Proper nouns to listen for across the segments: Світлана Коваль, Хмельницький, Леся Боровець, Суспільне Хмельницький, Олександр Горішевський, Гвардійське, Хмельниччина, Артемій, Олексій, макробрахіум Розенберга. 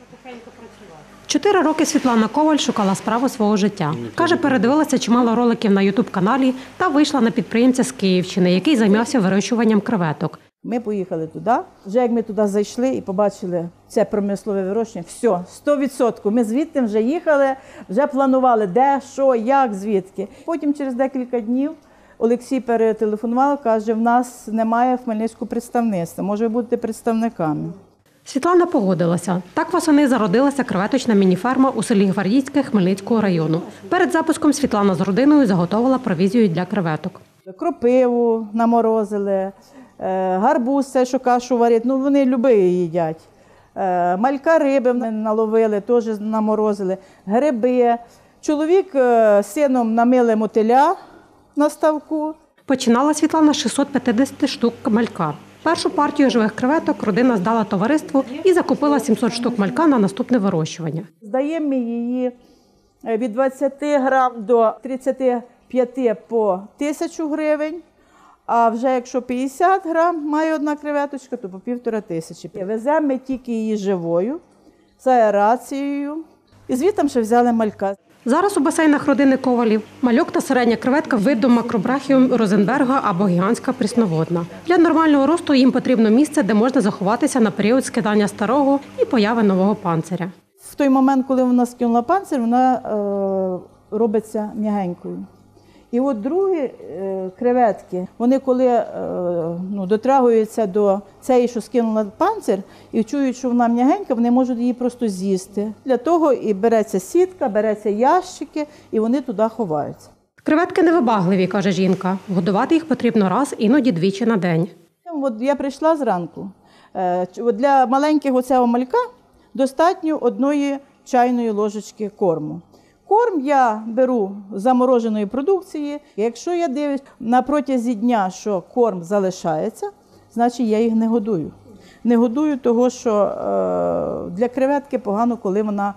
потихеньку працювати. 4 роки Світлана Коваль шукала справу свого життя. Каже, передивилася чимало роликів на ютуб-каналі та вийшла на підприємця з Київщини, який займався вирощуванням креветок. Ми поїхали туди. Вже як ми туди зайшли і побачили це промислове вирощення, все, 100%. Ми звідти вже їхали, вже планували, де, що, як, звідки. Потім через декілька днів Олексій перетелефонував, каже, в нас немає в Хмельницьку представництва, може ви будете представниками. Світлана погодилася. Так восени зародилася креветочна мініферма у селі Гвардійське Хмельницького району. Перед запуском Світлана з родиною заготовила провізію для креветок. Кропиву наморозили, гарбуз, все, що кашу варить, ну вони люби їдять. Малька риби наловили, теж наморозили, гриби. Чоловік з сином намили мотиля на ставку. Починала Світлана з 650 штук малька. Першу партію живих креветок родина здала товариству і закупила 700 штук малька на наступне вирощування. Здаємо її від 20 грам до 35 по 1000 гривень. А вже якщо 50 грам має одна креветочка, то по 1500. Веземо ми тільки її живою, з аерацією. І звідти ще взяли малька. Зараз у басейнах родини Ковалів мальок та середня креветка виду макробрахіум Розенберга або гігантська прісноводна. Для нормального росту їм потрібно місце, де можна заховатися на період скидання старого і появи нового панциря. В той момент, коли вона скинула панцир, вона робиться м'ягенькою. І от другі креветки, вони коли дотрагуються до цієї, що скинула панцир, і чують, що вона м'ягенька, вони можуть її просто з'їсти. Для того і береться сітка, береться ящики, і вони туди ховаються. Креветки невибагливі, каже жінка. Годувати їх потрібно раз, іноді двічі на день. От я прийшла зранку. Для маленьких оцього малька достатньо 1 чайної ложечки корму. Корм я беру з замороженої продукції. Якщо я дивлюсь на протязі дня, що корм залишається, значить я їх не годую. Не годую того, що для креветки погано, коли вона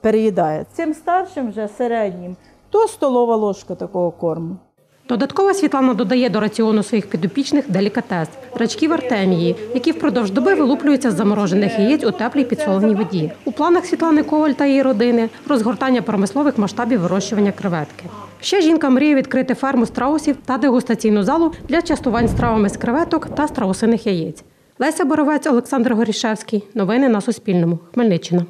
переїдає. Цим старшим, вже середнім, то столова ложка такого корму. Додатково Світлана додає до раціону своїх підопічних делікатес – рачків Артемії, які впродовж доби вилуплюються з заморожених яєць у теплій підсоленій воді. У планах Світлани Коваль та її родини – розгортання промислових масштабів вирощування креветки. Ще жінка мріє відкрити ферму страусів та дегустаційну залу для частувань стравами з креветок та страусиних яєць. Леся Боровець, Олександр Горішевський. Новини на Суспільному. Хмельниччина.